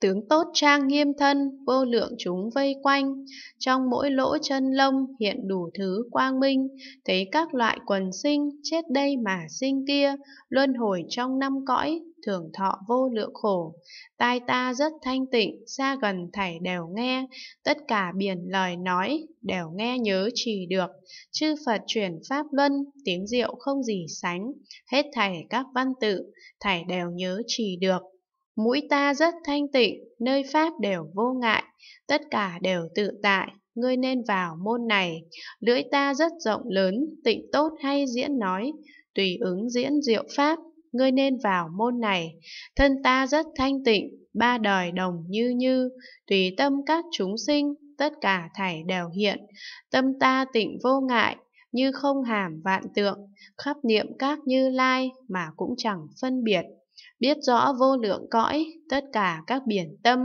Tướng tốt trang nghiêm thân, vô lượng chúng vây quanh, trong mỗi lỗ chân lông hiện đủ thứ quang minh, thấy các loại quần sinh, chết đây mà sinh kia, luân hồi trong năm cõi, thường thọ vô lượng khổ. Tai ta rất thanh tịnh, xa gần thảy đều nghe, tất cả biển lời nói, đều nghe nhớ trì được. Chư Phật chuyển pháp luân, tiếng diệu không gì sánh, hết thảy các văn tự, thảy đều nhớ trì được. Mũi ta rất thanh tịnh, nơi pháp đều vô ngại, tất cả đều tự tại, ngươi nên vào môn này. Lưỡi ta rất rộng lớn, tịnh tốt hay diễn nói, tùy ứng diễn diệu pháp, ngươi nên vào môn này. Thân ta rất thanh tịnh, ba đời đồng như như, tùy tâm các chúng sinh, tất cả thảy đều hiện. Tâm ta tịnh vô ngại, như không hàm vạn tượng, khắp niệm các Như Lai mà cũng chẳng phân biệt. Biết rõ vô lượng cõi, tất cả các biển tâm,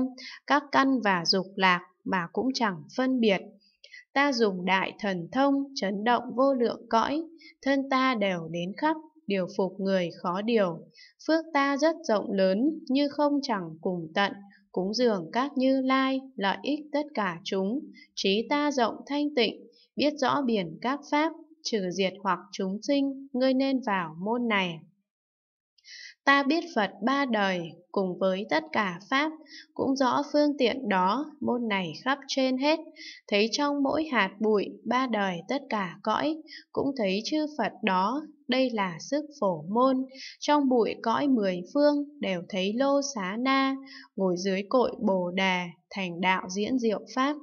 các căn và dục lạc mà cũng chẳng phân biệt. Ta dùng đại thần thông, chấn động vô lượng cõi, thân ta đều đến khắp, điều phục người khó điều. Phước ta rất rộng lớn, như không chẳng cùng tận, cúng dường các Như Lai, lợi ích tất cả chúng. Trí ta rộng thanh tịnh, biết rõ biển các pháp, trừ diệt hoặc chúng sinh, ngươi nên vào môn này. Ta biết Phật ba đời, cùng với tất cả pháp, cũng rõ phương tiện đó, môn này khắp trên hết. Thấy trong mỗi hạt bụi, ba đời tất cả cõi, cũng thấy chư Phật đó, đây là sức phổ môn. Trong bụi cõi mười phương, đều thấy Lô Xá Na, ngồi dưới cội Bồ Đề, thành đạo diễn diệu pháp.